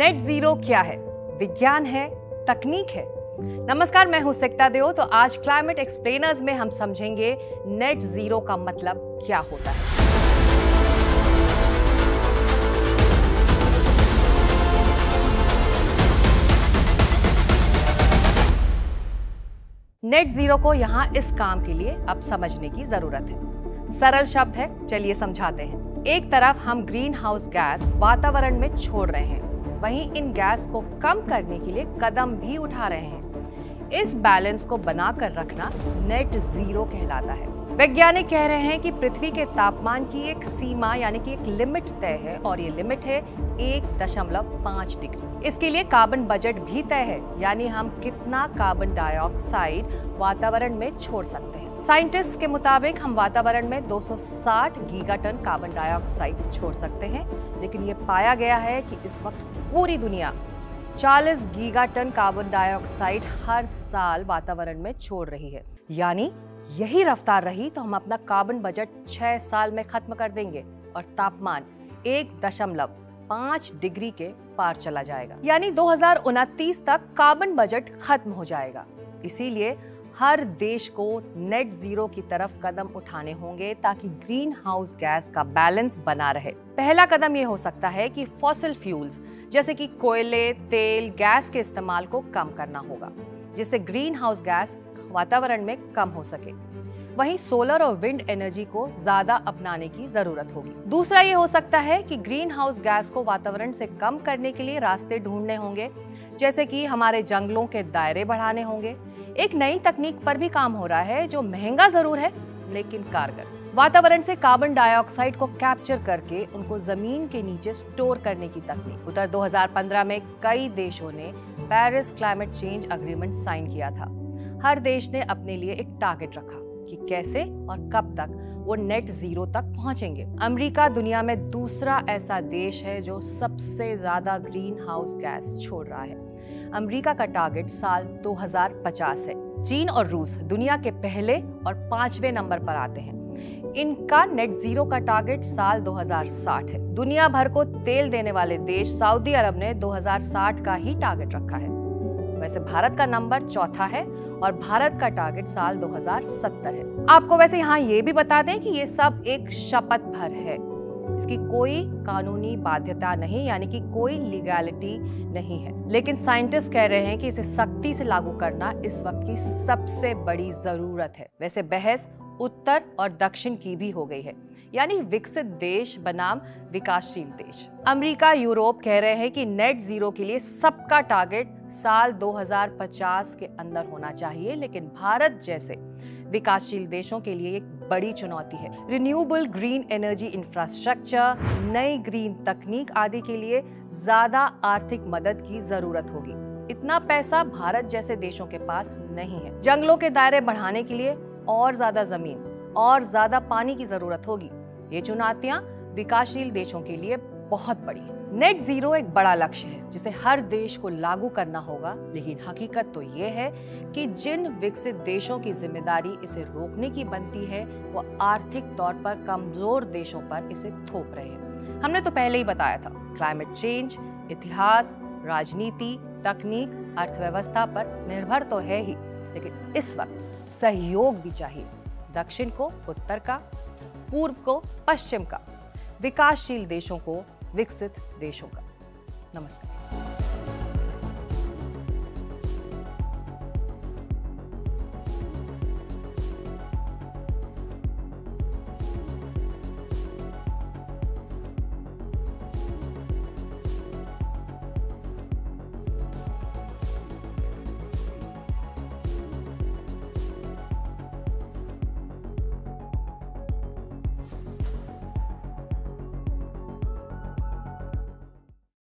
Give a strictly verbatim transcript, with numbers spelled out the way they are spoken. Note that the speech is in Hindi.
नेट जीरो क्या है? विज्ञान है, तकनीक है। नमस्कार, मैं हूं सिकता देव। तो आज क्लाइमेट एक्सप्लेनर्स में हम समझेंगे नेट जीरो का मतलब क्या होता है। नेट जीरो को यहां इस काम के लिए अब समझने की जरूरत है। सरल शब्द है, चलिए समझाते हैं। एक तरफ हम ग्रीन हाउस गैस वातावरण में छोड़ रहे हैं, वहीं इन गैस को कम करने के लिए कदम भी उठा रहे हैं। इस बैलेंस को बनाकर रखना नेट जीरो कहलाता है। वैज्ञानिक कह रहे हैं कि पृथ्वी के तापमान की एक सीमा यानी कि एक लिमिट तय है, और ये लिमिट है एक दशमलव पाँच डिग्री। इसके लिए कार्बन बजट भी तय है, यानी हम कितना कार्बन डाइऑक्साइड वातावरण में छोड़ सकते हैं। साइंटिस्ट के मुताबिक हम वातावरण में दो सौ साठ गीगाटन कार्बन डाइऑक्साइड छोड़ सकते हैं, लेकिन ये पाया गया है कि इस वक्त पूरी दुनिया चालीस गीगाटन कार्बन डाइऑक्साइड हर साल वातावरण में छोड़ रही है। यानी यही रफ्तार रही तो हम अपना कार्बन बजट छह साल में खत्म कर देंगे और तापमान एक दशमलव पाँच डिग्री के पार चला जाएगा। यानी दो हज़ार उनतीस तक कार्बन बजट खत्म हो जाएगा। इसीलिए हर देश को नेट जीरो की तरफ कदम उठाने होंगे ताकि ग्रीन हाउस गैस का बैलेंस बना रहे। पहला कदम ये हो सकता है कि फॉसिल फ्यूल्स जैसे कि कोयले, तेल, गैस के इस्तेमाल को कम करना होगा, जिससे ग्रीन हाउस गैस वातावरण में कम हो सके। वहीं सोलर और विंड एनर्जी को ज्यादा अपनाने की जरूरत होगी। दूसरा ये हो सकता है कि ग्रीन हाउस गैस को वातावरण से कम करने के लिए रास्ते ढूंढने होंगे, जैसे कि हमारे जंगलों के दायरे बढ़ाने होंगे। एक नई तकनीक पर भी काम हो रहा है जो महंगा जरूर है लेकिन कारगर। वातावरण से कार्बन डाइऑक्साइड को कैप्चर करके उनको जमीन के नीचे स्टोर करने की तकनीक। उधर दो हज़ार पंद्रह में कई देशों ने Paris climate change agreement sign किया था। हर देश ने अपने लिए एक टारगेट रखा कि कैसे और कब तक वो नेट जीरो तक पहुंचेंगे। अमेरिका दुनिया में दूसरा ऐसा देश है जो सबसे ज्यादा ग्रीन हाउस गैस छोड़ रहा है। अमेरिका का टारगेट साल दो हज़ार पचास है। चीन और रूस दुनिया के पहले और पांचवें नंबर पर आते हैं। इनका नेट जीरो का टारगेट साल दो हज़ार साठ है। दुनिया भर को तेल देने वाले देश सऊदी अरब ने दो हज़ार साठ का ही टारगेट रखा है। वैसे भारत का नंबर चौथा है और भारत का टारगेट साल दो हज़ार सत्तर है। आपको वैसे यहाँ ये भी बता दें कि ये सब एक शपथ भर है, इसकी कोई कानूनी बाध्यता नहीं, यानी कि कोई लीगैलिटी नहीं है। लेकिन साइंटिस्ट कह रहे हैं कि इसे सख्ती से लागू करना इस वक्त की सबसे बड़ी जरूरत है। वैसे बहस उत्तर और दक्षिण की भी हो गई है, यानी विकसित देश बनाम विकासशील देश। अमेरिका, यूरोप कह रहे हैं कि नेट जीरो के लिए सबका टारगेट साल दो हज़ार पचास के अंदर होना चाहिए, लेकिन भारत जैसे विकासशील देशों के लिए एक बड़ी चुनौती है। रिन्यूएबल ग्रीन एनर्जी इंफ्रास्ट्रक्चर, नई ग्रीन तकनीक आदि के लिए ज्यादा आर्थिक मदद की जरूरत होगी। इतना पैसा भारत जैसे देशों के पास नहीं है। जंगलों के दायरे बढ़ाने के लिए और ज्यादा जमीन और ज्यादा पानी की जरूरत होगी। ये चुनौतियां विकासशील देशों के लिए बहुत बड़ी है। नेट जीरो एक बड़ा लक्ष्य है जिसे हर देश को लागू करना होगा, लेकिन हकीकत तो ये है कि जिन विकसित देशों की जिम्मेदारी इसे रोकने की बनती है वो आर्थिक तौर पर कमजोर देशों पर इसे थोप रहे हैं। हमने तो पहले ही बताया था, क्लाइमेट चेंज इतिहास, राजनीति, तकनीक, अर्थव्यवस्था पर निर्भर तो है ही, लेकिन इस वक्त सहयोग भी चाहिए। दक्षिण को उत्तर का, पूर्व को पश्चिम का, विकासशील देशों को विकसित देशों का। नमस्कार।